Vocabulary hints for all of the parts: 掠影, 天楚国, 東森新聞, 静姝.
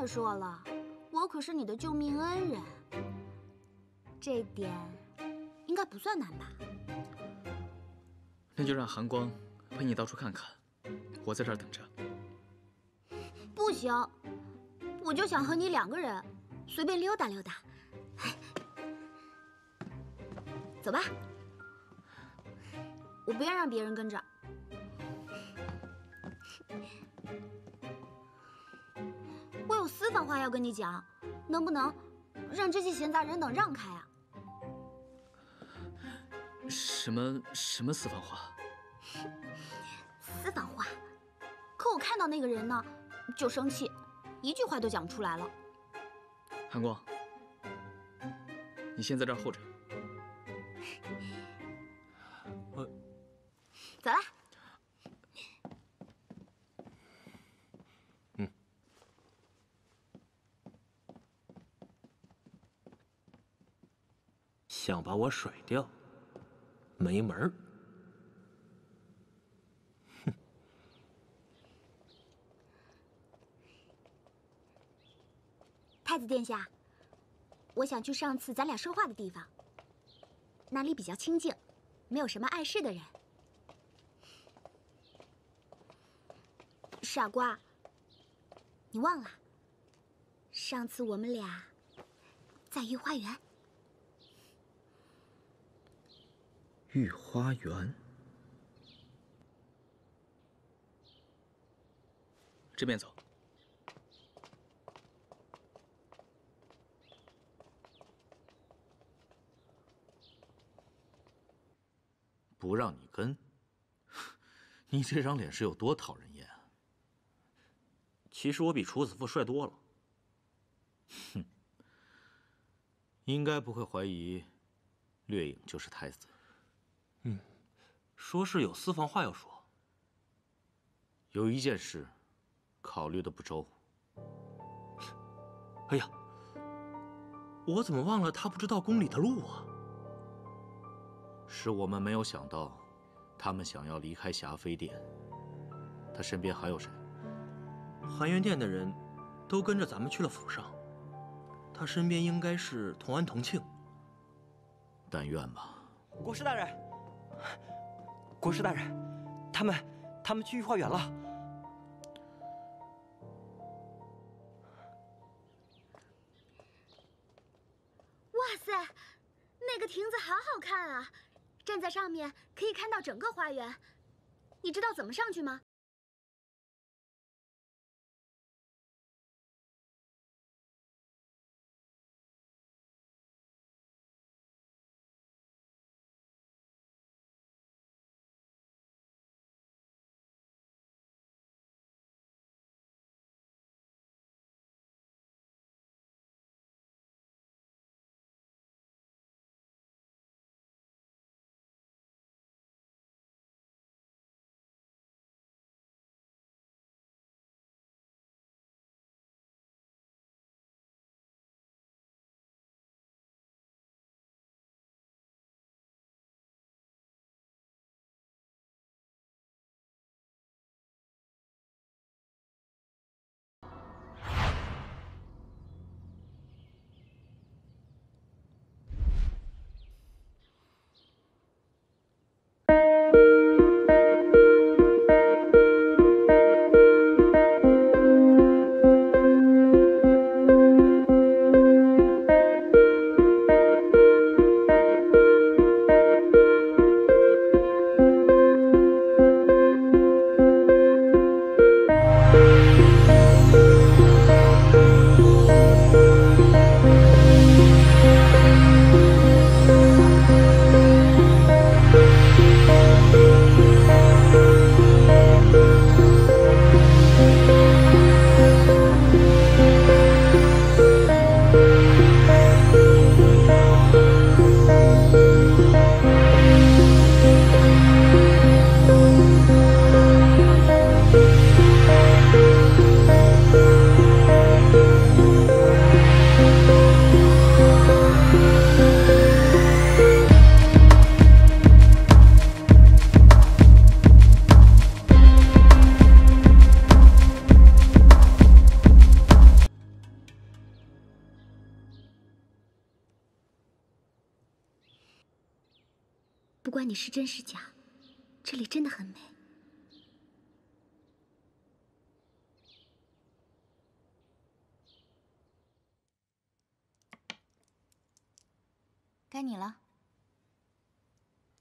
再说了，我可是你的救命恩人，这点应该不算难吧？那就让寒光陪你到处看看，我在这儿等着。不行，我就想和你两个人随便溜达溜达。走吧，我不愿让别人跟着。 我有私房话要跟你讲，能不能让这些闲杂人等让开啊？什么私房话？私房话。可我看到那个人呢，就生气，一句话都讲不出来了。韩光，你先在这儿候着。走了。 想把我甩掉，没门儿！哼！太子殿下，我想去上次咱俩说话的地方，那里比较清静，没有什么碍事的人。傻瓜，你忘了？上次我们俩在御花园。 御花园，这边走。不让你跟，你这张脸是有多讨人厌啊！其实我比楚子富帅多了。哼，应该不会怀疑，掠影就是太子。 嗯，说是有私房话要说。有一件事，考虑的不周。哎呀，我怎么忘了他不知道宫里的路啊？是我们没有想到，他们想要离开霞飞殿。他身边还有谁？含元殿的人都跟着咱们去了府上，他身边应该是同安、同庆。但愿吧。国师大人。 国师大人，他们去御花园了。哇塞，那个亭子好好看啊！站在上面可以看到整个花园。你知道怎么上去吗？不管你是真是假，这里真的很美。该你了。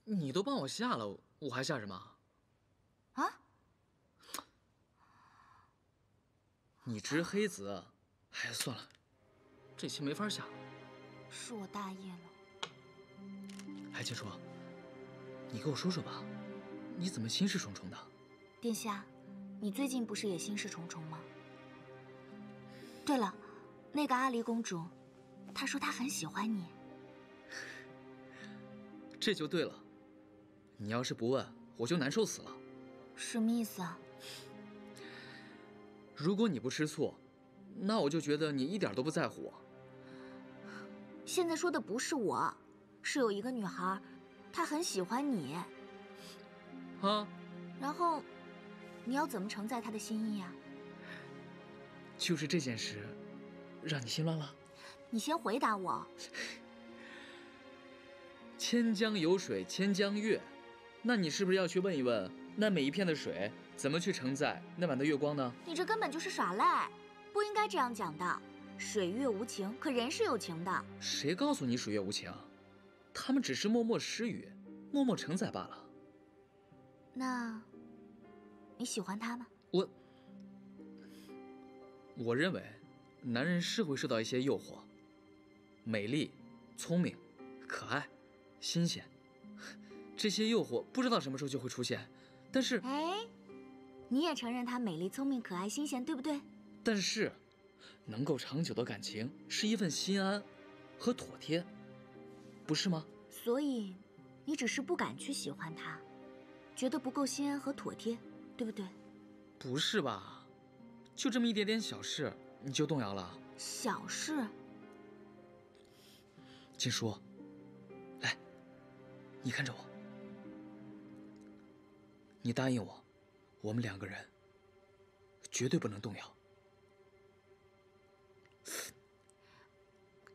你都帮我下了，我还下什么？啊？你执黑子，哎，算了，这期没法下。是我大意了。 哎，青霜，你给我说说吧，你怎么心事重重的？殿下，你最近不是也心事重重吗？对了，那个阿离公主，她说她很喜欢你。这就对了，你要是不问，我就难受死了。什么意思啊？如果你不吃醋，那我就觉得你一点都不在乎我。现在说的不是我。 是有一个女孩，她很喜欢你。啊，然后你要怎么承载她的心意啊？就是这件事，让你心乱了。你先回答我。千江有水千江月，那你是不是要去问一问，那每一片的水怎么去承载那晚的月光呢？你这根本就是耍赖，不应该这样讲的。水月无情，可人是有情的。谁告诉你水月无情？ 他们只是默默失语，默默承载罢了。那，你喜欢他吗？我认为，男人是会受到一些诱惑，美丽、聪明、可爱、新鲜，这些诱惑不知道什么时候就会出现。但是，哎，你也承认他美丽、聪明、可爱、新鲜，对不对？但是，能够长久的感情是一份心安和妥帖。 不是吗？所以，你只是不敢去喜欢他，觉得不够心安和妥帖，对不对？不是吧？就这么一点点小事，你就动摇了？小事。锦书，来，你看着我，你答应我，我们两个人绝对不能动摇。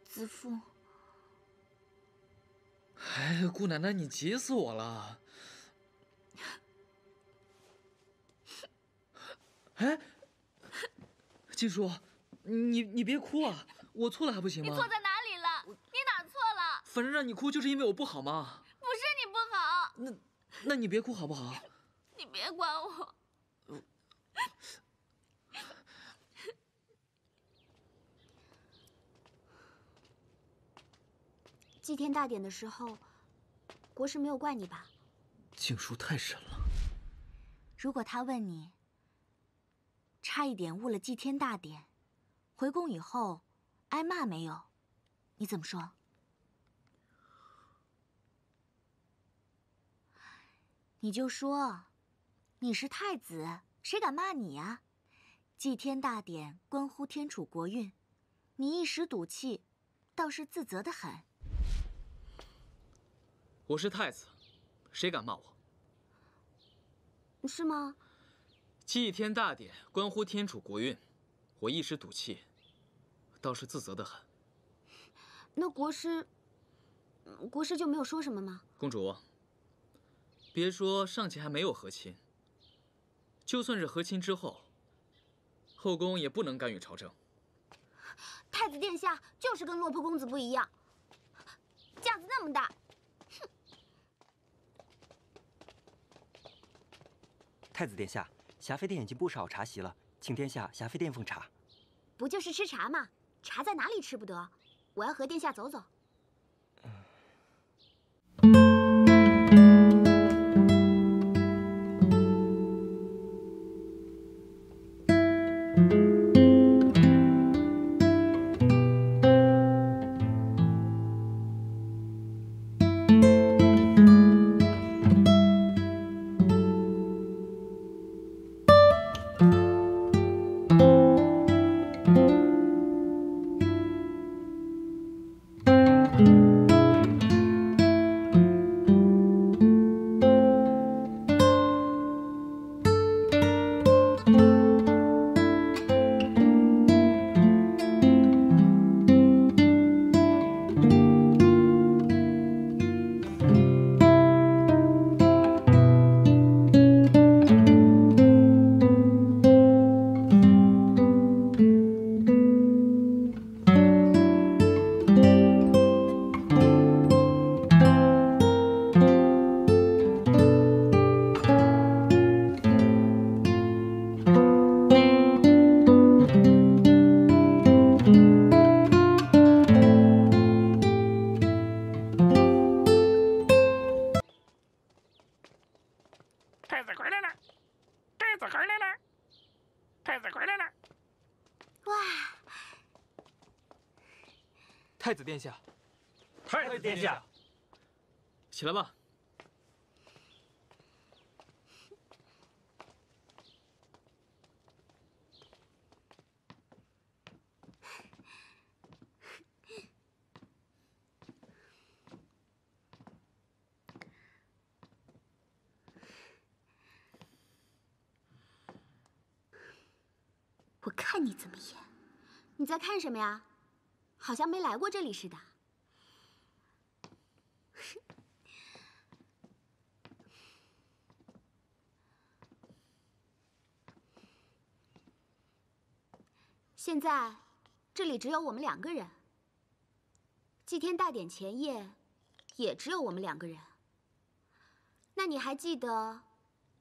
子父。 哎，姑奶奶，你急死我了！哎，静姝，你别哭啊，我错了还不行吗？你错在哪里了？你哪错了？反正让你哭就是因为我不好嘛。不是你不好。那你别哭好不好？你别管我。祭天大典的时候，国师没有怪你吧？静姝太神了。如果他问你，差一点误了祭天大典，回宫以后挨骂没有？你怎么说？你就说，你是太子，谁敢骂你呀？祭天大典关乎天楚国运，你一时赌气，倒是自责得很。 我是太子，谁敢骂我？是吗？祭天大典关乎天楚国运，我一时赌气，倒是自责得很。那国师就没有说什么吗？公主，别说尚且还没有和亲，就算是和亲之后，后宫也不能干预朝政。太子殿下就是跟落魄公子不一样，架子那么大。 太子殿下，霞飞殿已经布置好茶席了，请殿下霞飞殿奉茶。不就是吃茶吗？茶在哪里吃不得？我要和殿下走走。回来了！哇！太子殿下，太子殿下，起来吧。 我看你怎么演！你在看什么呀？好像没来过这里似的。现在这里只有我们两个人。祭天大典前夜，也只有我们两个人。那你还记得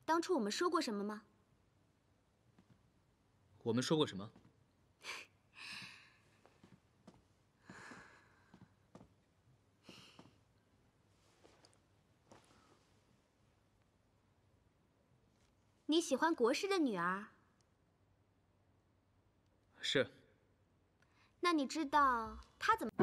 当初我们说过什么吗？ 我们说过什么？你喜欢国师的女儿？是。那你知道她怎么？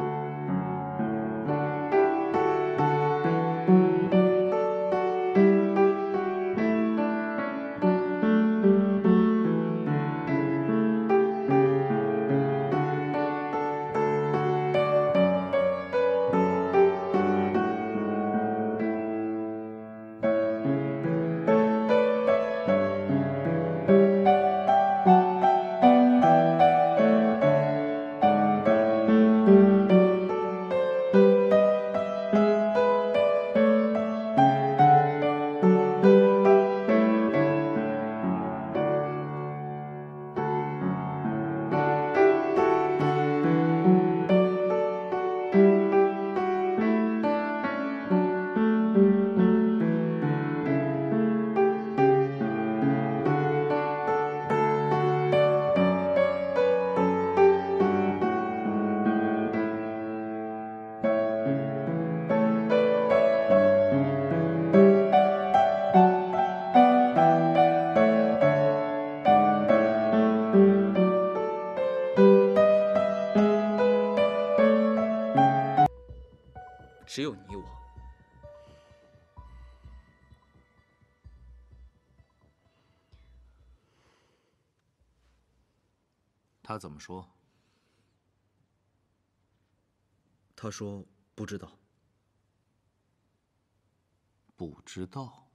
只有你我，他怎么说？他说不知道，不知道。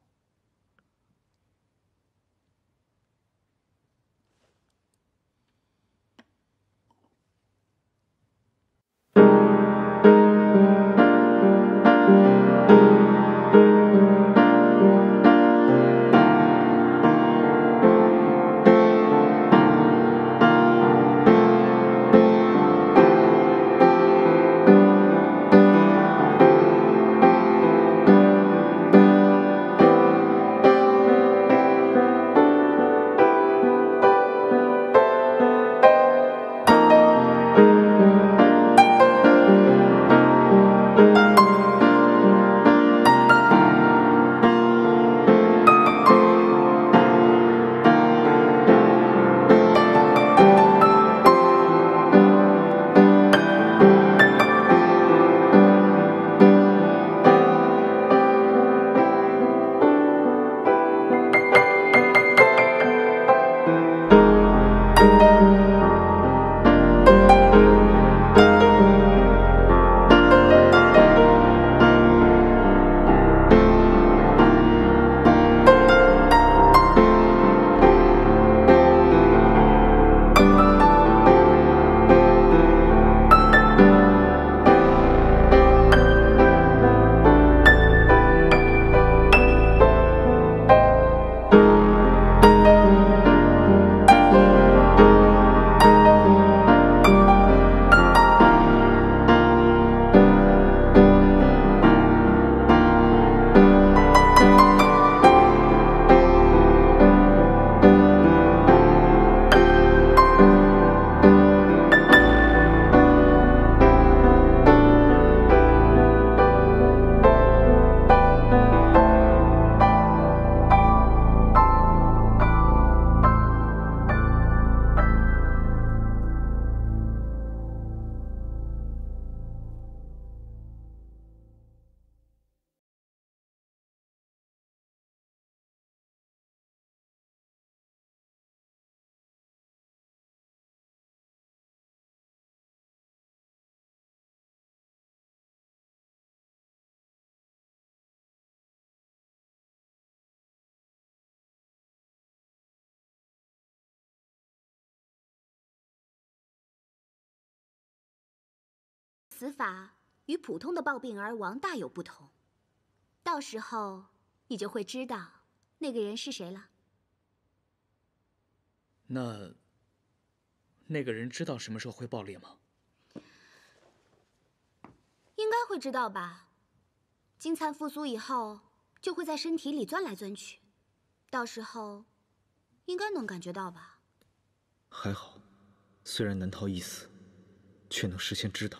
此法与普通的暴病而亡大有不同。到时候你就会知道那个人是谁了。那个人知道什么时候会爆裂吗？应该会知道吧。金蚕复苏以后，就会在身体里钻来钻去，到时候应该能感觉到吧。还好，虽然难逃一死，却能事先知道。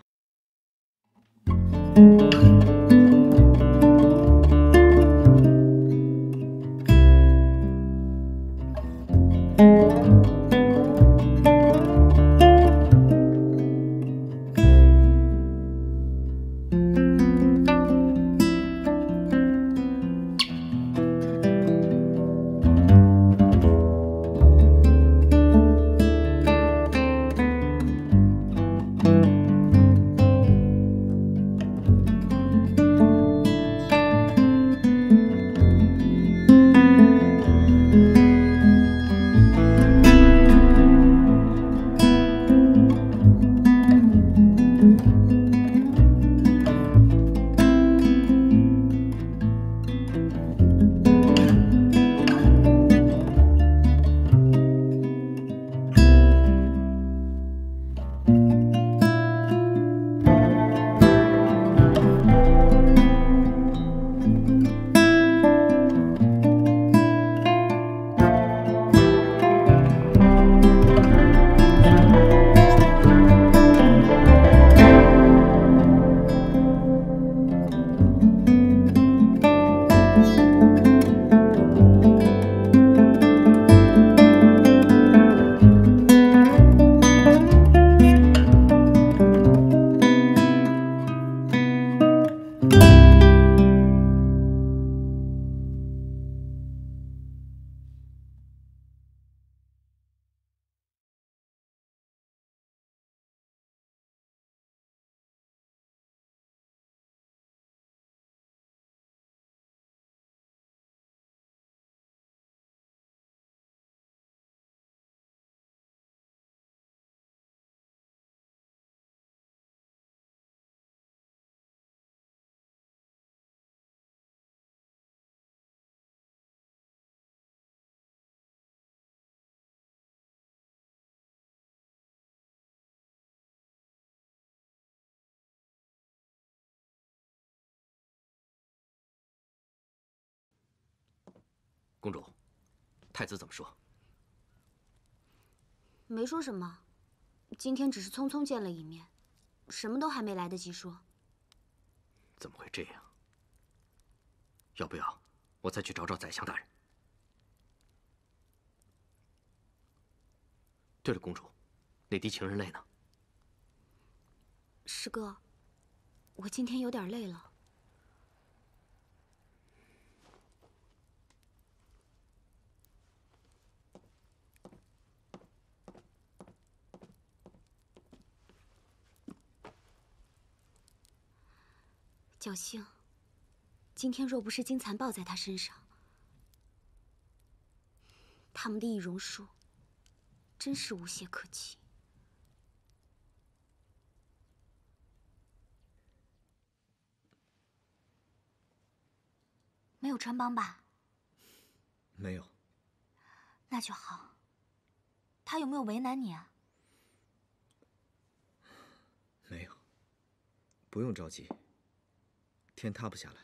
公主，太子怎么说？没说什么，今天只是匆匆见了一面，什么都还没来得及说。怎么会这样？要不要我再去找找宰相大人？对了，公主，那滴情人泪呢？师哥，我今天有点累了。 侥幸，今天若不是金蚕抱在他身上，他们的易容术真是无懈可击。没有穿帮吧？没有。那就好。他有没有为难你啊？没有，不用着急。 天塌不下来。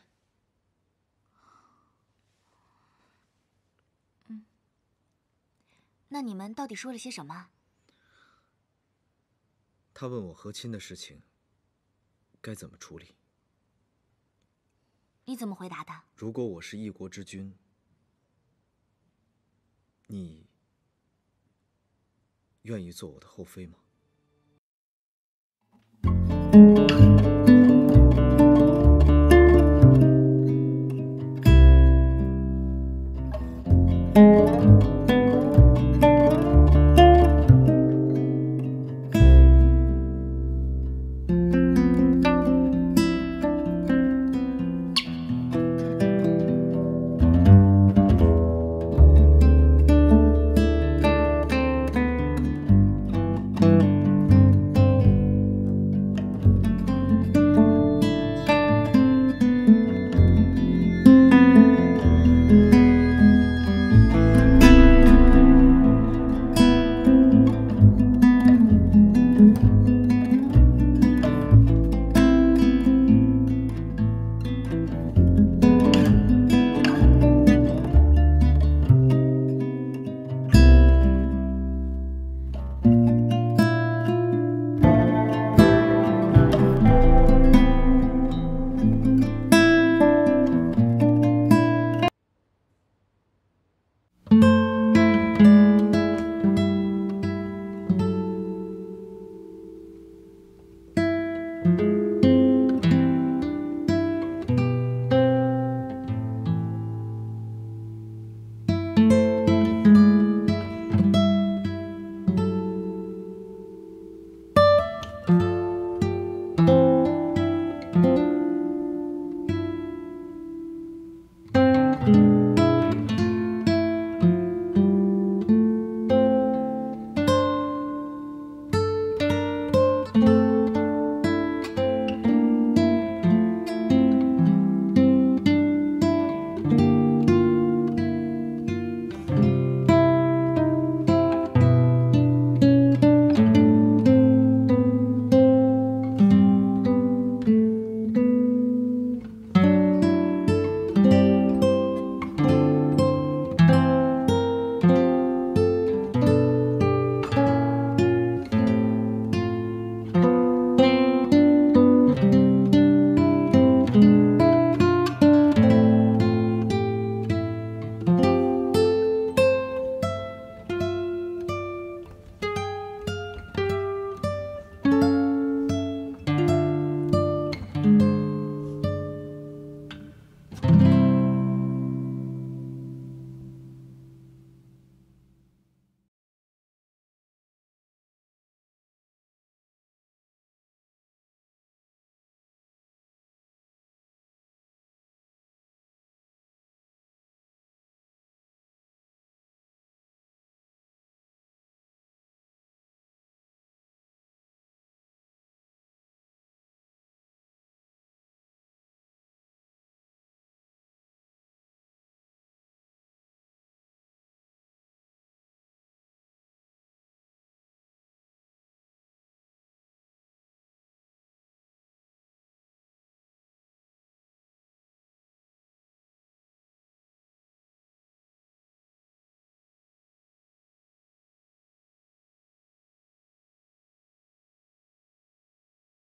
嗯，那你们到底说了些什么？他问我和亲的事情该怎么处理。你怎么回答的？如果我是一国之君，你愿意做我的后妃吗？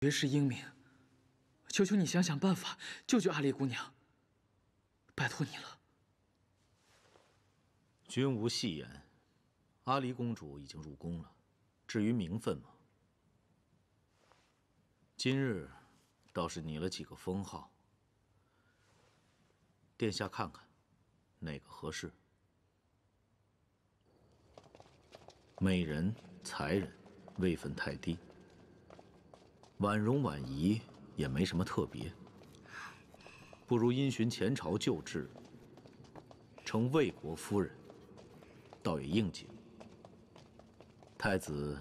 绝世英明，求求你想想办法，救救阿丽姑娘，拜托你了。君无戏言，阿离公主已经入宫了，至于名分嘛，今日倒是拟了几个封号，殿下看看哪个合适。美人、才人，位分太低。 婉容、婉仪也没什么特别，不如因循前朝旧制，称魏国夫人，倒也应景。太子。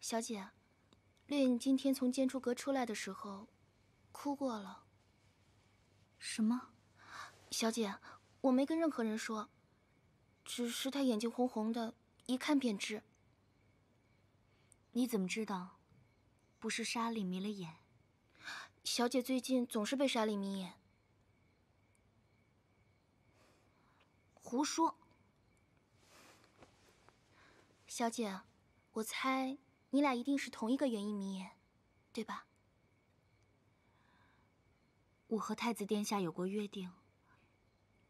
小姐，烈影今天从监出阁出来的时候，哭过了。什么？小姐，我没跟任何人说，只是她眼睛红红的，一看便知。你怎么知道？不是莎莉迷了眼？小姐最近总是被莎莉迷眼。胡说！小姐，我猜。 你俩一定是同一个原因迷眼，对吧？我和太子殿下有过约定，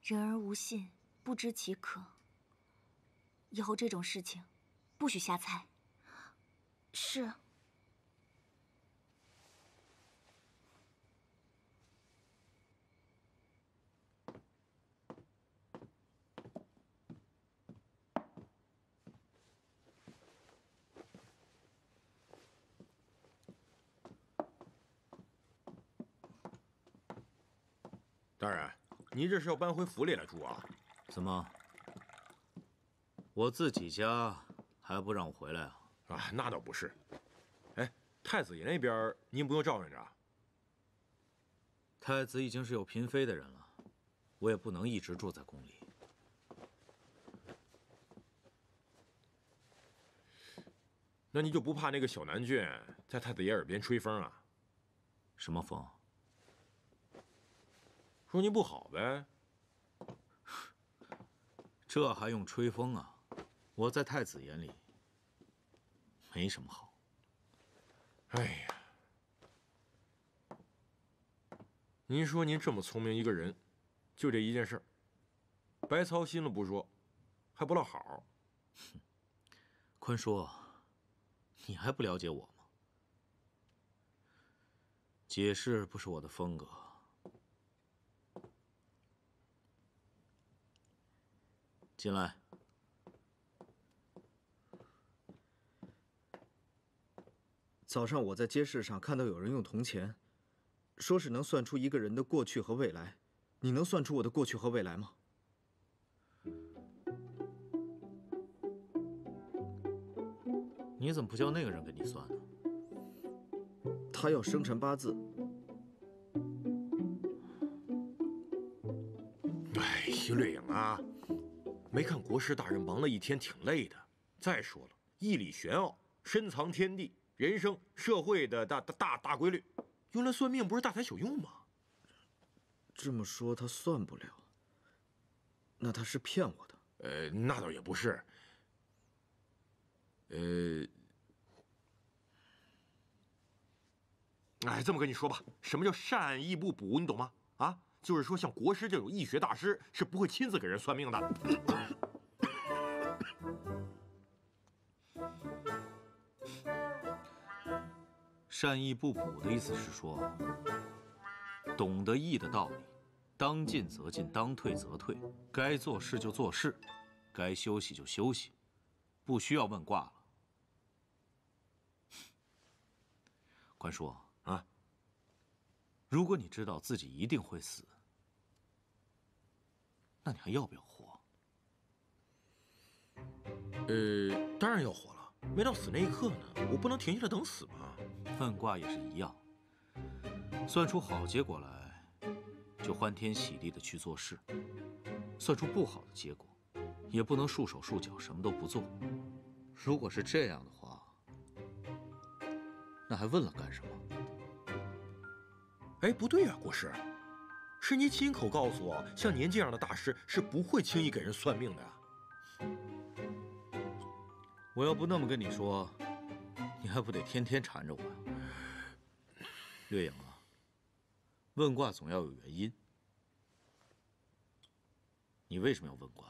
人而无信，不知其可。以后这种事情，不许瞎猜。是。大人，您这是要搬回府里来住啊？怎么？我自己家还不让我回来啊？啊，那倒不是。哎，太子爷那边您不用照应着啊。太子已经是有嫔妃的人了，我也不能一直住在宫里。那你就不怕那个小南俊在太子爷耳边吹风啊？什么风？说你不好呗。这还用吹风啊？我在太子眼里没什么好。哎呀。 您说您这么聪明一个人，就这一件事，白操心了不说，还不落好。坤叔，你还不了解我吗？解释不是我的风格。进来。早上我在街市上看到有人用铜钱。 说是能算出一个人的过去和未来，你能算出我的过去和未来吗？你怎么不叫那个人给你算呢？他要生辰八字。哎，吕影啊，没看国师大人忙了一天，挺累的。再说了，义理玄奥，深藏天地、人生、社会的大规律。 用来算命不是大材小用吗？这么说他算不了，那他是骗我的。那倒也不是。哎，这么跟你说吧，什么叫善易不卜，你懂吗？啊，就是说像国师这种易学大师是不会亲自给人算命的。善易不卜的意思是说，懂得易的道理，当进则进，当退则退，该做事就做事，该休息就休息，不需要问卦了。关叔啊，如果你知道自己一定会死，那你还要不要活？当然要活了。 没到死那一刻呢，我不能停下来等死吧？问卦也是一样，算出好结果来，就欢天喜地的去做事；算出不好的结果，也不能束手束脚，什么都不做。如果是这样的话，那还问了干什么？哎，不对呀，国师，是您亲口告诉我，像您这样的大师是不会轻易给人算命的呀。 我要不那么跟你说，你还不得天天缠着我呀？月影啊，问卦总要有原因。你为什么要问卦？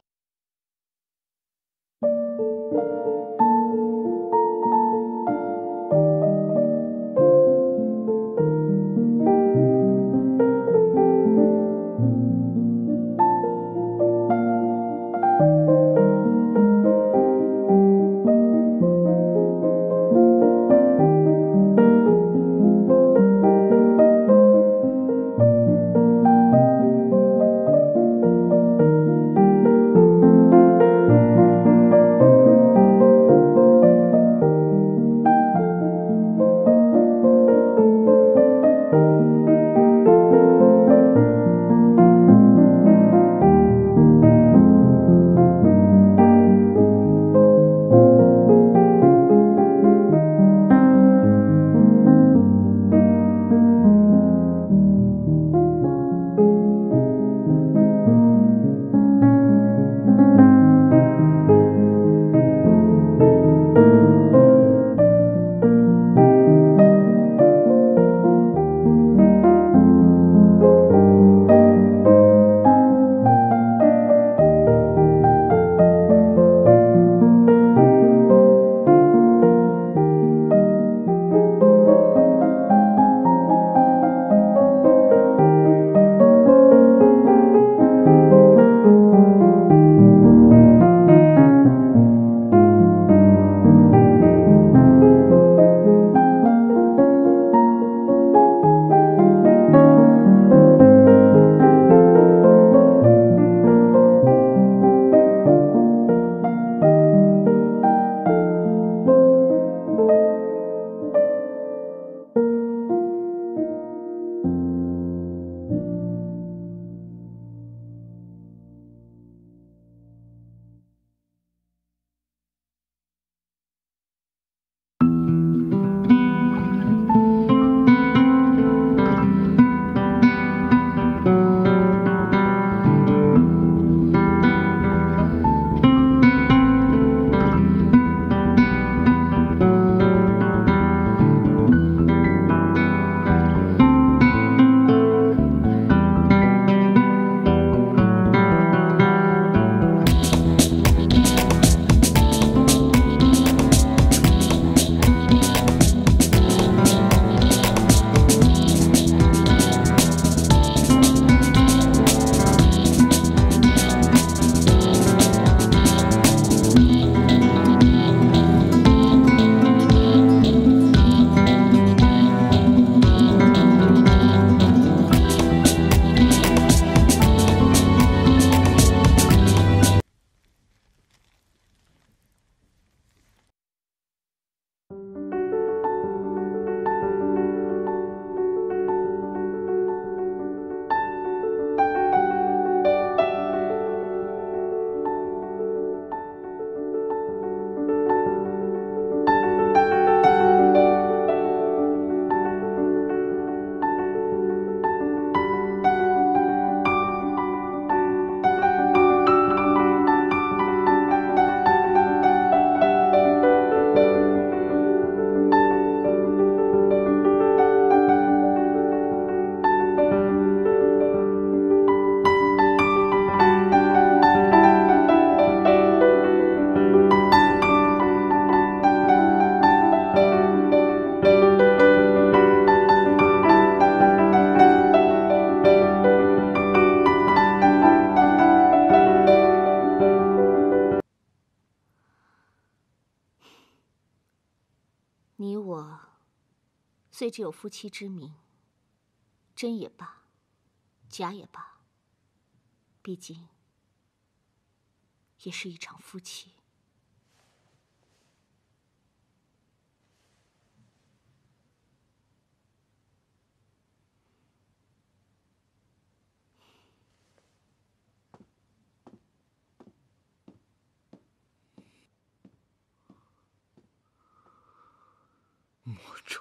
你我虽只有夫妻之名，真也罢，假也罢，毕竟也是一场夫妻。魔咒，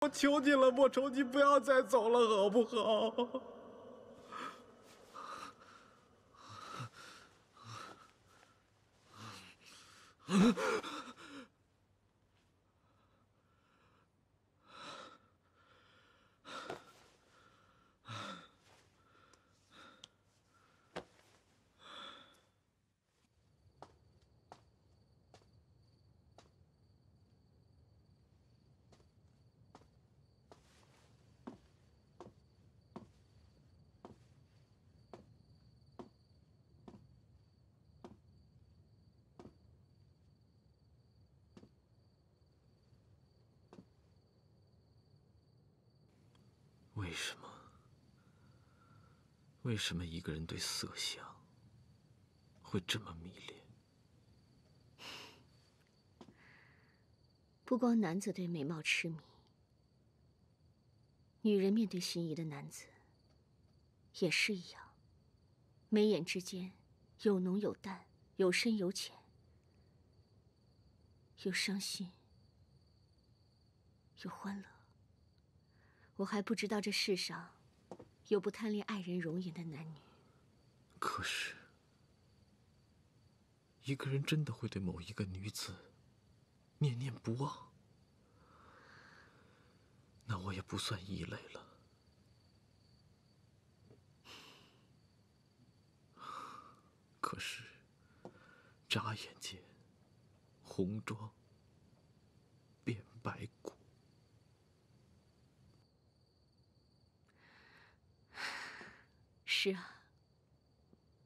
我求你了，莫愁，你不要再走了，好不好？为什么一个人对色相会这么迷恋？不光男子对美貌痴迷，女人面对心仪的男子也是一样。眉眼之间有浓有淡，有深有浅，有伤心，有欢乐。 我还不知道这世上有不贪恋爱人容颜的男女。可是，一个人真的会对某一个女子念念不忘，那我也不算异类了。可是，眨眼间，红妆变白骨。是啊，